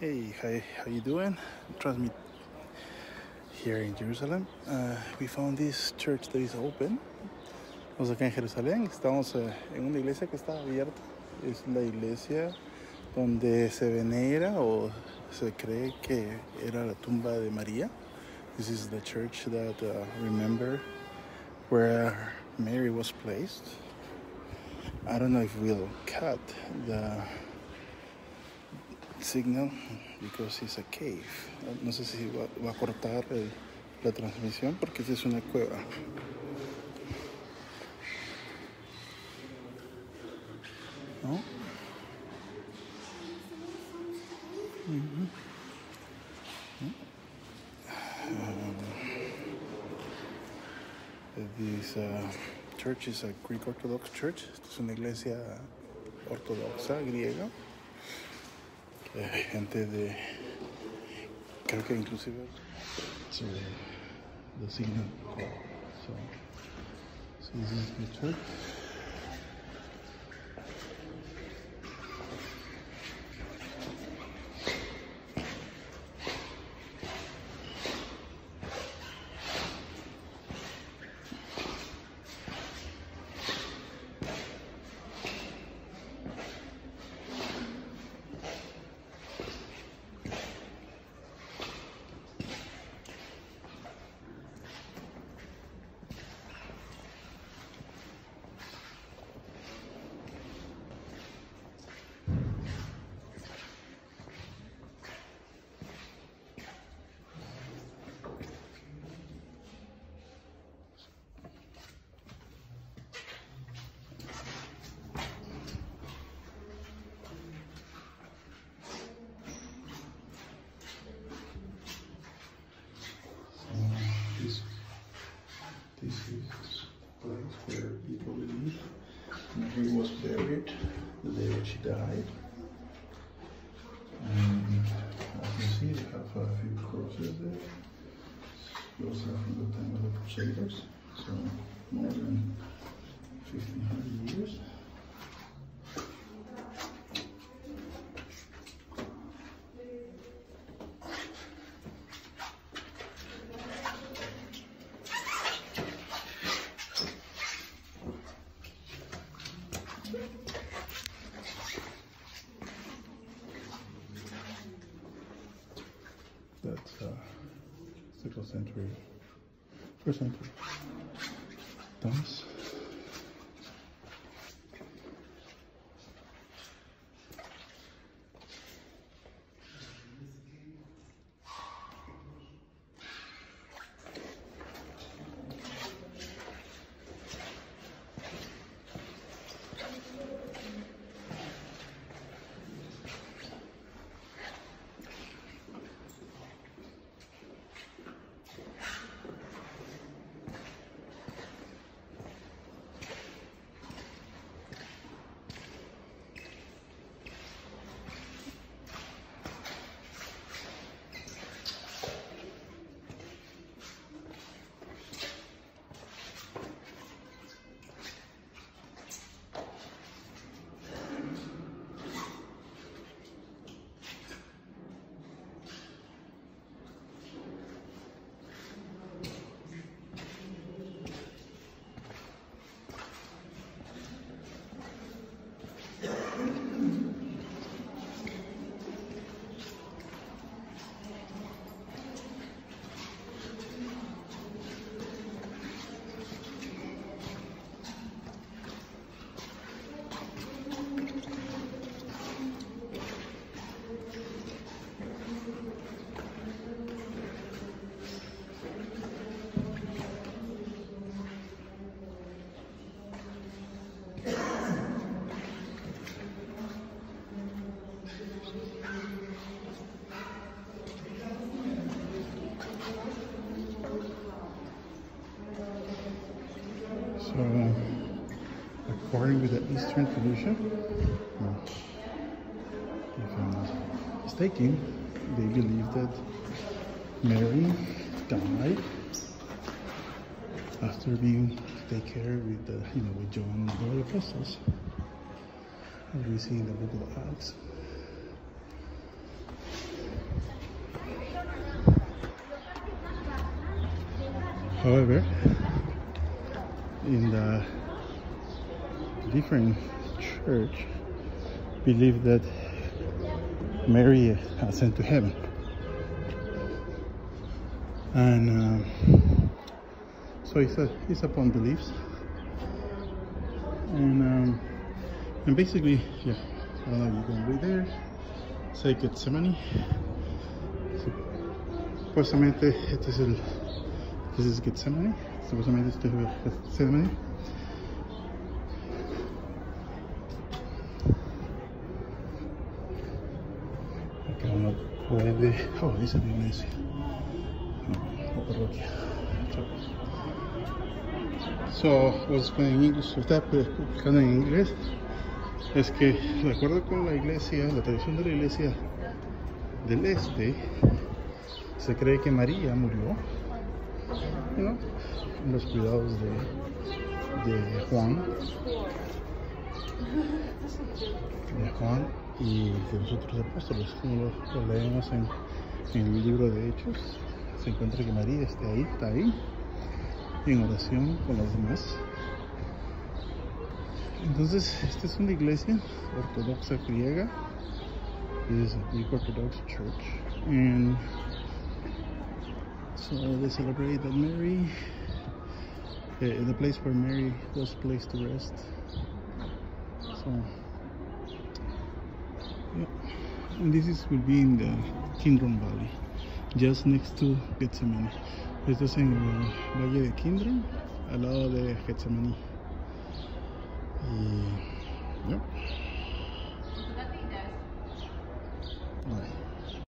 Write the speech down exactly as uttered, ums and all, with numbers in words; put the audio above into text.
Hey, hi, how you doing? Trust me, here in Jerusalem, uh, we found this church that is open. O sea, acá en Jerusalén estamos uh, en una iglesia que está abierta. Es la iglesia donde se venera o se cree que era la tumba de María. This is the church that uh, remember where Mary was placed. I don't know if we'll cut the signal because it's a cave. No sé si va, va a cortar el, la transmisión porque es una cueva. ¿No? Mm-hmm. Mm-hmm. Um, this uh, church is a Greek Orthodox church. Es una iglesia ortodoxa griega. Gente de, creo que inclusive so, the signal so, so this is the church. This is the place where people believe Mary was buried the day that she died. And as you see, they have a few crosses there. Those are from the time of the Crusaders, so more than fifteen hundred years. That's uh, second century, first century dance. So, according with the Eastern tradition, if I'm not mistaken, they believe that Mary died after being taken care with the, you know, with John and the apostles, as we see in the Book of Acts. However, in the different church, believe that Mary ascended to heaven, and um, so it's a it's upon beliefs, and um, and basically, yeah, I don't know if you can read there. Say Gethsemane. Supuestamente este es el, this is Gethsemane. Supuestamente este es Gethsemane. Acá uno puede, oh, dice la iglesia. No, la parroquia. So, was playing English, está publicando en inglés. Es que, de acuerdo con la iglesia, la tradición de la iglesia del este, se cree que María murió, ¿no?, en los cuidados de, de Juan, de Juan y de los otros apóstoles. Como lo, lo leemos en, en el libro de Hechos, se encuentra que María está ahí, está ahí, en oración con los demás. Entonces, esta es una iglesia ortodoxa griega. This is a Greek Orthodox church. And so they celebrate that Mary, uh, the place where Mary was placed to rest. So, yeah. And this is, will be in the Kidron Valley, just next to Gethsemane. Esto es en el Valle de Kidron, al lado de Gethsemane. Y, yep. All right.